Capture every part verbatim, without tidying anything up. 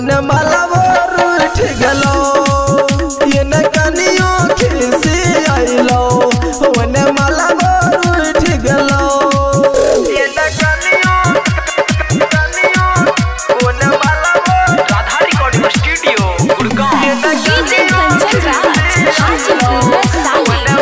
उने मालावर उठ गलो ये न कानियों खिसी आइलो उने मालावर उठ गलो ये न कानियों कानियों उने मालावर राधा रिकॉर्डिंग स्टूडियो गुड़गांव ये न डीजे कंचन राज हाजिर बस उने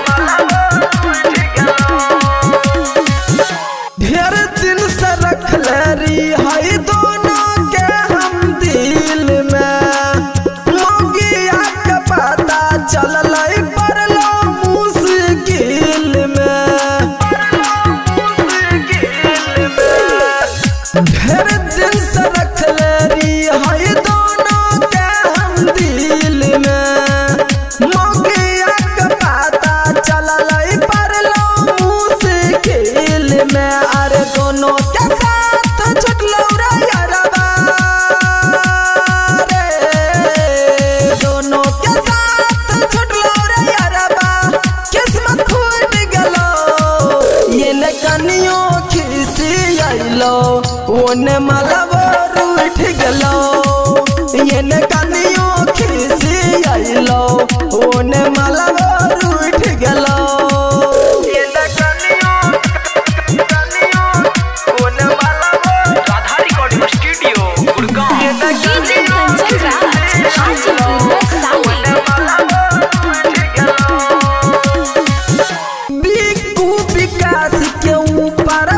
मालावर उठ गलो बिकू विकास के ऊपर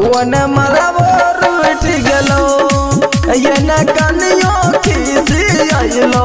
वन मलावर उठ गलो ये न कानियों खिसी आइलो।